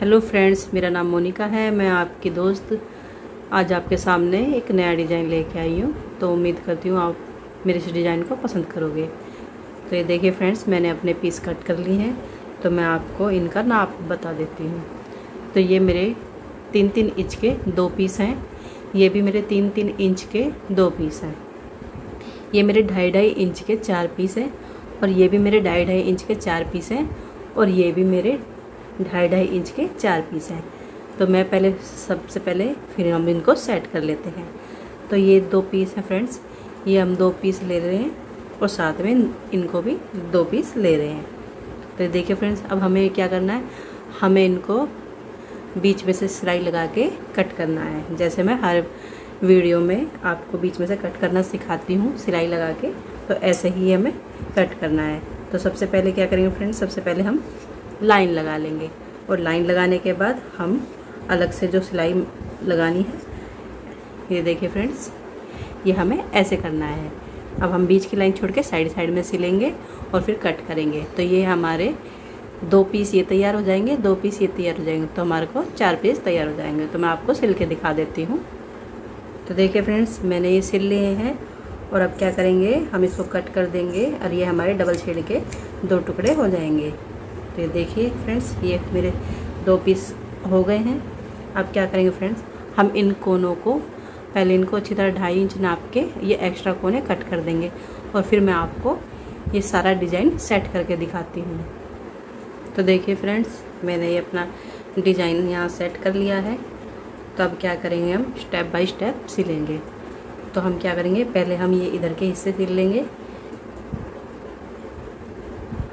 Hello friends, मेरा नाम मोनिका है। मैं आपकी दोस्त आज आपके सामने एक नया डिज़ाइन लेके आई हूँ। तो उम्मीद करती हूँ आप मेरे इस डिज़ाइन को पसंद करोगे। तो ये देखिए फ्रेंड्स, मैंने अपने पीस कट कर लिए हैं। तो मैं आपको इनका नाप बता देती हूँ। तो ये मेरे 3-3 इंच के 2 पीस हैं। ये भी मेरे 3-3 इंच के 2 पीस हैं। ये मेरे 2.5-2.5 इंच के 4 पीस हैं। और ये भी मेरे 2.5-2.5 इंच के 4 पीस हैं। और ये भी मेरे 2.5-2.5 इंच के 4 पीस हैं। तो मैं पहले फिर हम इनको सेट कर लेते हैं। तो ये 2 पीस हैं फ्रेंड्स, ये हम 2 पीस ले रहे हैं और साथ में इनको भी 2 पीस ले रहे हैं। तो देखिए फ्रेंड्स, अब हमें क्या करना है, हमें इनको बीच में से सिलाई लगा के कट करना है। जैसे मैं हर वीडियो में आपको बीच में से कट करना सिखाती हूँ सिलाई लगा के, तो ऐसे ही हमें कट करना है। तो सबसे पहले क्या करेंगे फ्रेंड्स, सबसे पहले हम लाइन लगा लेंगे और लाइन लगाने के बाद हम अलग से जो सिलाई लगानी है, ये देखिए फ्रेंड्स, ये हमें ऐसे करना है। अब हम बीच की लाइन छोड़ के साइड में सिलेंगे और फिर कट करेंगे। तो ये हमारे 2 पीस ये तैयार हो जाएंगे, 2 पीस ये तैयार हो जाएंगे, तो हमारे को 4 पीस तैयार हो जाएंगे। तो मैं आपको सिल के दिखा देती हूँ। तो देखिए फ्रेंड्स, मैंने ये सिल लिए हैं और अब क्या करेंगे, हम इसको कट कर देंगे और ये हमारे डबल शेड के 2 टुकड़े हो जाएंगे। तो ये देखिए फ्रेंड्स, ये मेरे 2 पीस हो गए हैं। अब क्या करेंगे फ्रेंड्स, हम इन कोनों को पहले इनको अच्छी तरह 2.5 इंच नाप के ये एक्स्ट्रा कोने कट कर देंगे और फिर मैं आपको ये सारा डिज़ाइन सेट करके दिखाती हूँ। तो देखिए फ्रेंड्स, मैंने ये अपना डिज़ाइन यहाँ सेट कर लिया है। तो अब क्या करेंगे, हम स्टेप बाय स्टेप सिलेंगे। तो हम क्या करेंगे, पहले हम ये इधर के हिस्से सिल लेंगे।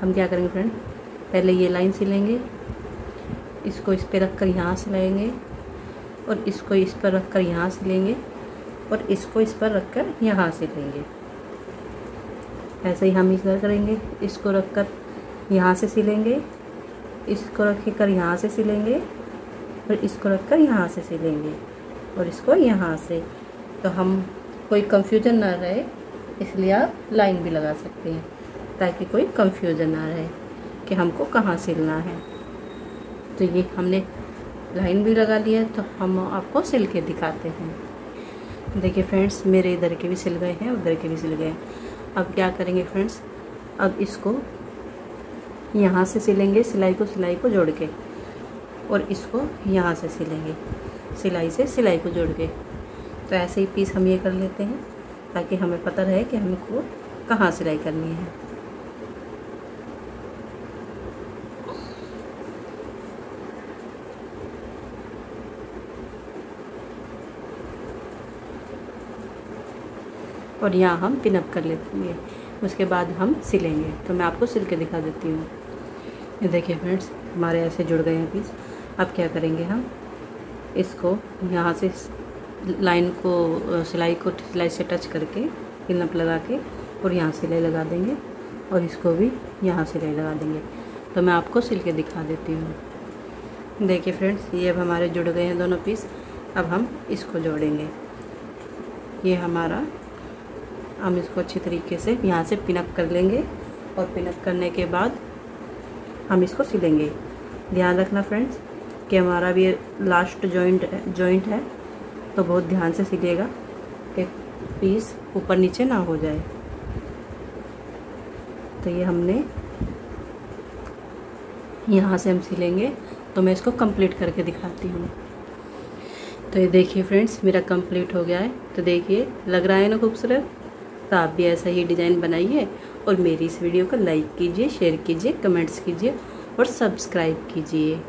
हम क्या करेंगे फ्रेंड, पहले ये लाइन सिलेंगे, इसको इस पर रख कर यहाँ सिलाएंगे और इसको इस पर रख कर यहाँ सिलेंगे और इसको इस पर रख कर यहाँ सिलेंगे। ऐसे ही हम इधर करेंगे, इसको रख कर यहाँ से सिलेंगे, इसको रख कर यहाँ से सिलेंगे और इसको रख कर यहाँ से सिलेंगे और इसको यहाँ से। तो हम कोई कंफ्यूजन ना रहे, इसलिए आप लाइन भी लगा सकते हैं ताकि कोई कंफ्यूजन ना रहे कि हमको कहाँ सिलना है। तो ये हमने लाइन भी लगा ली है। तो हम आपको सिल के दिखाते हैं। देखिए फ्रेंड्स, मेरे इधर के भी सिल गए हैं, उधर के भी सिल गए हैं। अब क्या करेंगे फ्रेंड्स, अब इसको यहाँ से सिलेंगे, सिलाई को जोड़ के, और इसको यहाँ से सिलेंगे, सिलाई से सिलाई को जोड़ के। तो ऐसे ही पीस हम ये कर लेते हैं ताकि हमें पता रहे कि हमको कहाँ सिलाई करनी है। और यहाँ हम पिनअप कर लेंगे, उसके बाद हम सिलेंगे। तो मैं आपको सिल के दिखा देती हूँ। ये देखिए फ्रेंड्स, हमारे ऐसे जुड़ गए हैं पीस। अब क्या करेंगे, हम इसको यहाँ से लाइन को सिलाई से टच करके पिनअप लगा के और यहाँ सिलाई लगा देंगे और इसको भी यहाँ सिलाई लगा देंगे। तो मैं आपको सिल के दिखा देती हूँ। देखिए फ्रेंड्स, ये अब हमारे जुड़ गए हैं दोनों पीस। अब हम इसको जोड़ेंगे। ये हमारा, हम इसको अच्छी तरीके से यहाँ से पिनअप कर लेंगे और पिनअप करने के बाद हम इसको सिलेंगे। ध्यान रखना फ्रेंड्स कि हमारा भी लास्ट जॉइंट है, तो बहुत ध्यान से सिलिएगा कि पीस ऊपर नीचे ना हो जाए। तो ये हमने यहाँ से हम सिलेंगे। तो मैं इसको कंप्लीट करके दिखाती हूँ। तो ये देखिए फ्रेंड्स, मेरा कंप्लीट हो गया है। तो देखिए, लग रहा है ना खूबसूरत। तो आप भी ऐसा ही डिज़ाइन बनाइए और मेरी इस वीडियो को लाइक कीजिए, शेयर कीजिए, कमेंट्स कीजिए और सब्सक्राइब कीजिए।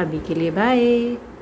अभी के लिए बाय।